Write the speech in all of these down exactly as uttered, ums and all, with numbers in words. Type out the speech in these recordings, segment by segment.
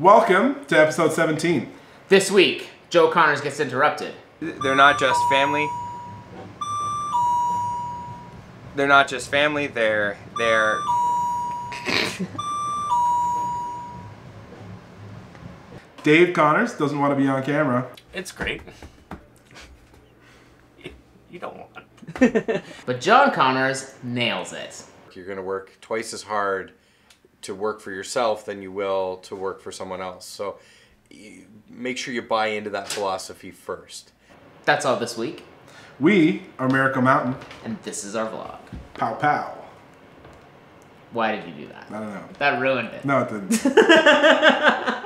Welcome to episode seventeen. This week, Joe Connors gets interrupted. They're not just family. They're not just family, they're... they're... Dave Connors doesn't want to be on camera. It's great. You don't want. But John Connors nails it. You're gonna work twice as hard to work for yourself than you will to work for someone else. So you make sure you buy into that philosophy first. That's all this week. We are Miracle Mountain. And this is our vlog. Pow pow. Why did you do that? I don't know. That ruined it. No, it didn't.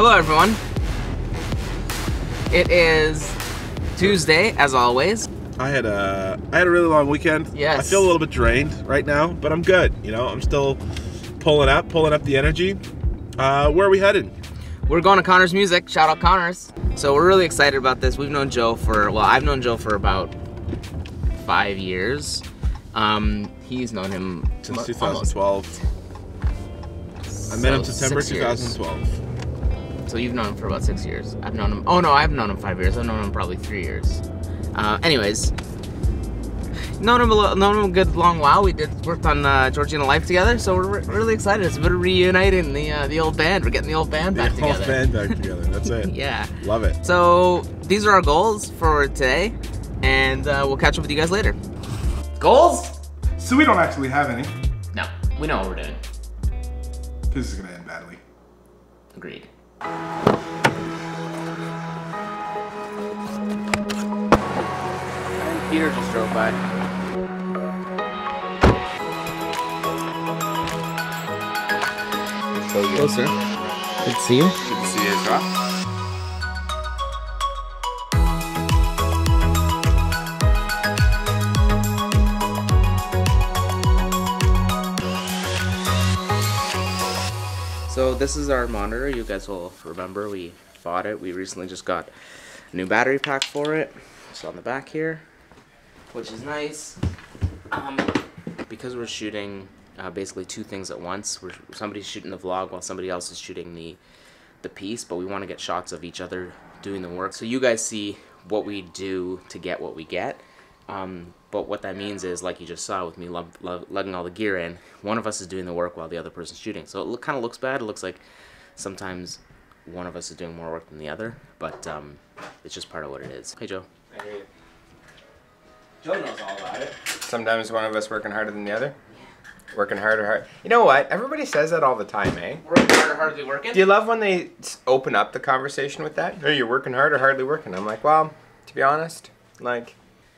Hello everyone, it is Tuesday as always. I had a I had a really long weekend. Yes. I feel a little bit drained right now, but I'm good. You know, I'm still pulling up, pulling up the energy. Uh, where are we headed? We're going to Connors Music, shout out Connors. So we're really excited about this. We've known Joe for, well I've known Joe for about five years. Um, he's known him since two thousand twelve. Almost. I met him September two thousand twelve. So you've known him for about six years. I've known him, oh no, I've known him five years. I've known him probably three years. Uh, anyways, known him, a known him a good long while. We did worked on uh, Georgina Life together, so we're re really excited. It's a bit of reuniting the, uh, the old band. We're getting the old band back the together. The old band back together, that's it. Yeah. Love it. So these are our goals for today, and uh, we'll catch up with you guys later. Goals? So we don't actually have any. No, we know what we're doing. This is gonna end badly. Agreed. Peter just drove by. Closer. Good to see you. Good to see you as well. So this is our monitor. You guys will remember we bought it. We recently just got a new battery pack for it. It's on the back here, which is nice. Um, because we're shooting uh, basically two things at once. We're, somebody's shooting the vlog while somebody else is shooting the, the piece, but we want to get shots of each other doing the work. So you guys see what we do to get what we get. Um, but what that means is, like you just saw with me lug lug lugging all the gear in, one of us is doing the work while the other person's shooting. So it look, kind of looks bad. It looks like sometimes one of us is doing more work than the other, but um, it's just part of what it is. Hey, Joe. I hear you. Joe knows all about it. Sometimes one of us working harder than the other. Yeah. Working harder, hard. You know what? Everybody says that all the time, eh? Working harder, hardly working. Do you love when they open up the conversation with that? Hey, you're working harder, hardly working. I'm like, well, to be honest, like...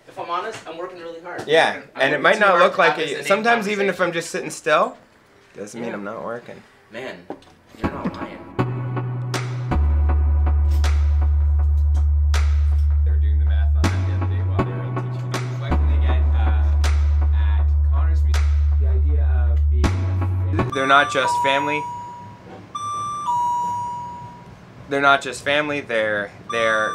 If I'm honest, I'm working really hard. Yeah, I'm and it might not look like it. Sometimes even if I'm just sitting still, doesn't mean I'm not working. Man, you're not lying. They were doing the math on that the other day while they were teaching me what can they get uh, at Connors Music. The idea of being a family. They're not just family. They're not just family, they're... they're...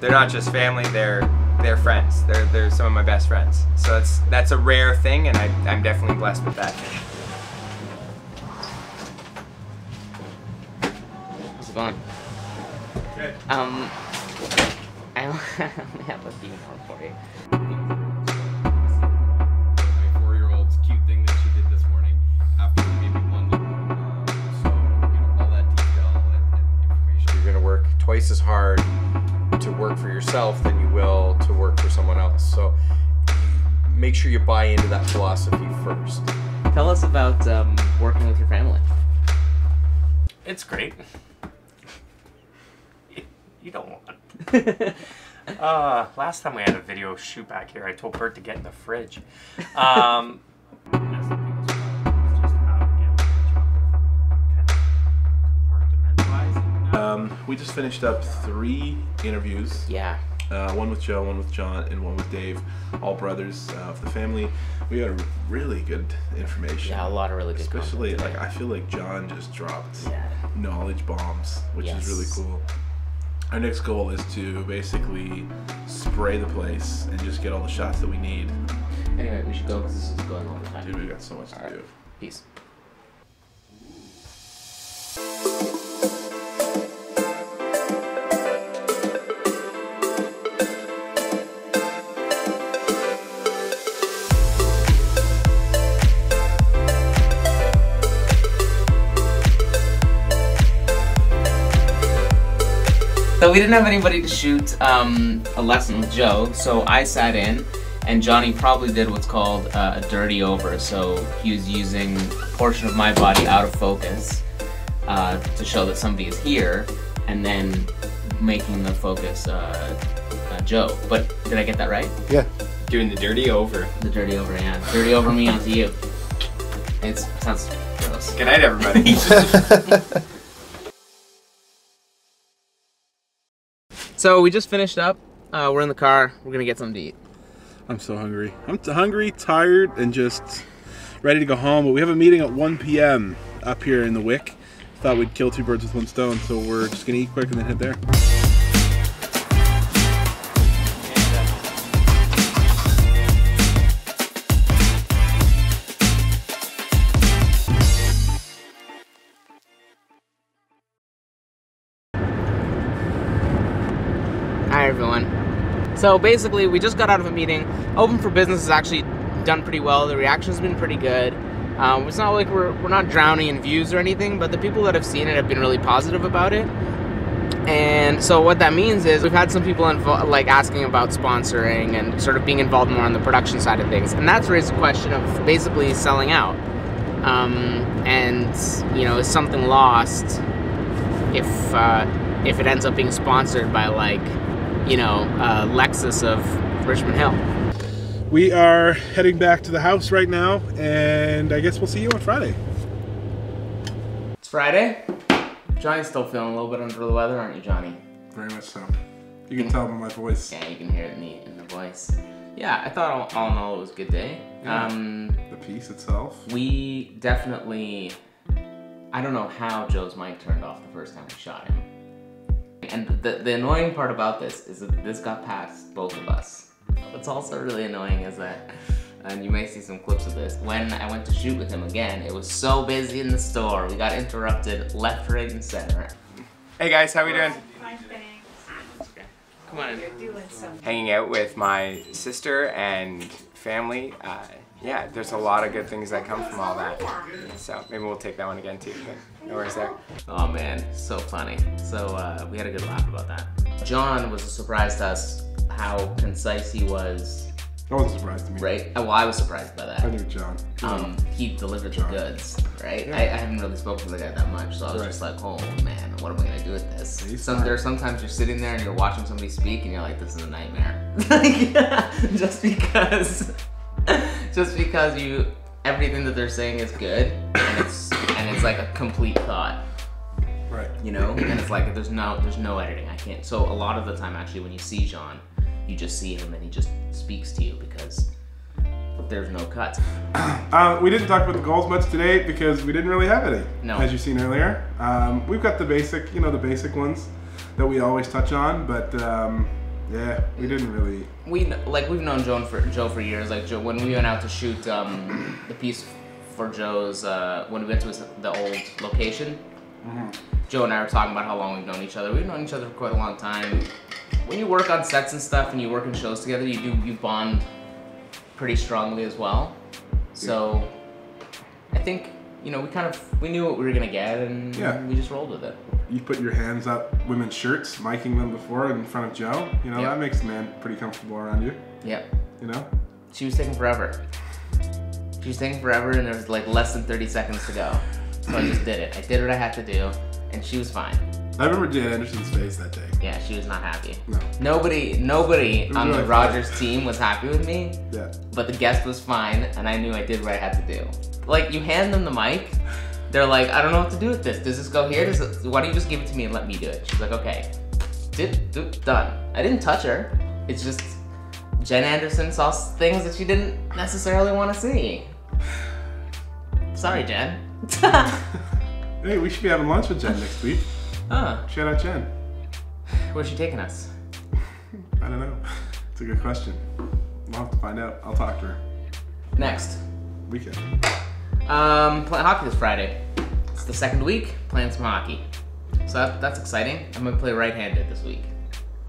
They're not just family, they're they're friends. They're they're some of my best friends. So that's that's a rare thing, and I I'm definitely blessed with that. How's it going? Good. Um I only have a few more for you. My four year old's cute thing that she did this morning after maybe one little uh, so you know all that detail and, and information. You're gonna work twice as hard to work for yourself than you will to work for someone else. So make sure you buy into that philosophy first. Tell us about um, working with your family. It's great. You don't want. uh, last time we had a video shoot back here, I told Bert to get in the fridge. Um, Um, we just finished up three interviews. Yeah. uh, one with Joe, one with John, and one with Dave, all brothers uh, of the family. We had really good information. Yeah, a lot of really good content. Especially, like, I feel like John just dropped yeah. knowledge bombs, which yes. is really cool. Our next goal is to basically spray the place and just get all the shots that we need. Anyway, we should go because this is going all the time. Dude, we got so much all to right. do. Peace. So we didn't have anybody to shoot um, a lesson with Joe, so I sat in, and Johnny probably did what's called uh, a dirty over. So he was using a portion of my body out of focus uh, to show that somebody is here, and then making the focus uh, uh, Joe. But did I get that right? Yeah. Doing the dirty over. The dirty over, yeah. Dirty over me onto you. It sounds gross. Good night, everybody. So we just finished up, uh, we're in the car, we're gonna get something to eat. I'm so hungry. I'm t hungry, tired, and just ready to go home, but we have a meeting at one P M up here in the Wick. Thought we'd kill two birds with one stone, so we're just gonna eat quick and then head there. Hi everyone. So basically we just got out of a meeting. Open for Business has actually done pretty well. The reaction's been pretty good. Um, it's not like we're, we're not drowning in views or anything, but the people that have seen it have been really positive about it. And so what that means is we've had some people like asking about sponsoring and sort of being involved more on the production side of things. And that's raised the question of basically selling out. Um, and you know, is something lost if, uh, if it ends up being sponsored by like you know, uh, Lexus of Richmond Hill. We are heading back to the house right now, and I guess we'll see you on Friday. It's Friday. Johnny's still feeling a little bit under the weather, aren't you, Johnny? Very much so. You can tell by my voice. Yeah, you can hear it in the, in the voice. Yeah, I thought all, all in all it was a good day. Yeah. Um, the piece itself. We definitely, I don't know how Joe's mic turned off the first time we shot him. And the, the annoying part about this is that this got past both of us. What's also really annoying is that, and you may see some clips of this, when I went to shoot with him again, it was so busy in the store. We got interrupted left, right, and center. Hey guys, how we doing? Fine, thanks. Okay. Come on in. You're doing something. Hanging out with my sister and family. Uh, yeah, there's a lot of good things that come from all that. So maybe we'll take that one again too. No worries there. Oh man, so funny. So uh, we had a good laugh about that. John was a surprise to us how concise he was. That wasn't a surprise to me. Right? Well, I was surprised by that. I knew John. Um, he delivered John. the goods, right? Yeah. I, I haven't really spoken to the guy that much, so I was right. just like, oh man, what am I gonna do with this? Some, there are sometimes you're sitting there and you're watching somebody speak and you're like, this is a nightmare. Like, just because, just because you, everything that they're saying is good, and it's and it's like a complete thought, right? You know, and it's like there's no there's no editing. I can't. So a lot of the time, actually, when you see John, you just see him and he just speaks to you because there's no cuts. Uh, we didn't talk about the goals much today because we didn't really have any. No. As you've seen earlier, um, we've got the basic, you know, the basic ones that we always touch on, but. Um, Yeah, we didn't really. We like we've known Joe for Joe for years. Like Joe, when we went out to shoot um, the piece for Joe's, uh, when we went to his, the old location, mm-hmm. Joe and I were talking about how long we've known each other. We've known each other for quite a long time. When you work on sets and stuff, and you work in shows together, you do you bond pretty strongly as well. So yeah. I think you know we kind of we knew what we were gonna get, and yeah. we just rolled with it. You put your hands up women's shirts, miking them before in front of Joe. You know, yep. that makes the man pretty comfortable around you. Yeah. You know? She was taking forever. She was taking forever and there was like less than thirty seconds to go. So I just did it. I did what I had to do and she was fine. I remember Jen Anderson's face that day. Yeah, she was not happy. No. Nobody, nobody on really the Rogers fun. team was happy with me. Yeah. But the guest was fine and I knew I did what I had to do. Like you hand them the mic. They're like, I don't know what to do with this. Does this go here? Does it, why don't you just give it to me and let me do it? She's like, okay. did, did, done. I didn't touch her. It's just Jen Anderson saw things that she didn't necessarily want to see. Sorry, Jen. Hey, we should be having lunch with Jen next week. Huh. Shout out Jen. Where's she taking us? I don't know. It's a good question. We'll have to find out. I'll talk to her. Next. Weekend. Um, playing hockey this Friday. It's the second week, playing some hockey. So that, that's exciting. I'm gonna play right-handed this week.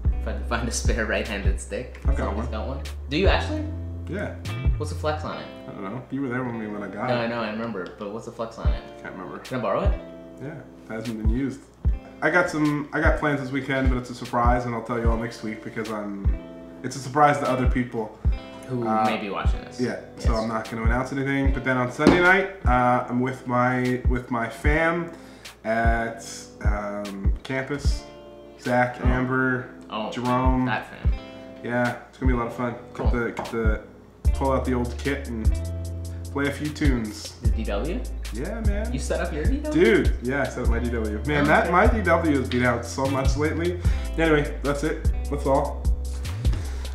If I can find a spare right-handed stick. I've got one. got one. Do you actually? Yeah. What's the flex on it? I don't know. You were there with me when I got no, it. No, I know, I remember. But what's the flex on it? Can't remember. Can I borrow it? Yeah, it hasn't been used. I got some, I got plans this weekend, but it's a surprise and I'll tell you all next week because I'm, it's a surprise to other people. Who uh, may be watching this. Yeah, yes. So I'm not going to announce anything. But then on Sunday night, uh, I'm with my with my fam at um, campus. Zach, oh. Amber, oh, Jerome. That fam. Yeah, it's going to be a lot of fun. Cool. Get the, get the, pull out the old kit and play a few tunes. The D W? Yeah, man. You set up your D W? Dude, yeah, I set up my D W. Man, oh, that okay. my D W has been out so much lately. Anyway, that's it. That's all.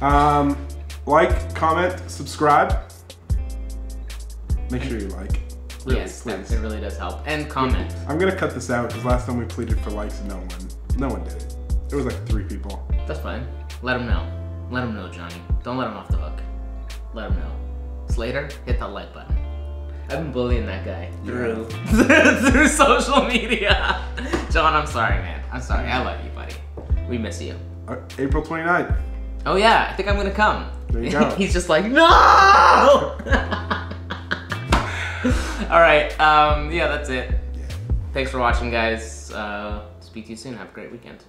Um... Like, comment, subscribe. Make sure you like. Really, yes, please. It really does help. And comment. I'm gonna cut this out because last time we pleaded for likes, no one, no one did it. There was like three people. That's fine. Let them know. Let them know, Johnny. Don't let them off the hook. Let them know. Slater, hit that like button. I've been bullying that guy through through social media. John, I'm sorry, man. I'm sorry. I love you, buddy. We miss you. Uh, April twenty-ninth. Oh yeah, I think I'm gonna come. There you go. He's just like, no! All right, um, yeah, that's it. Yeah. Thanks for watching, guys. Uh, speak to you soon. Have a great weekend.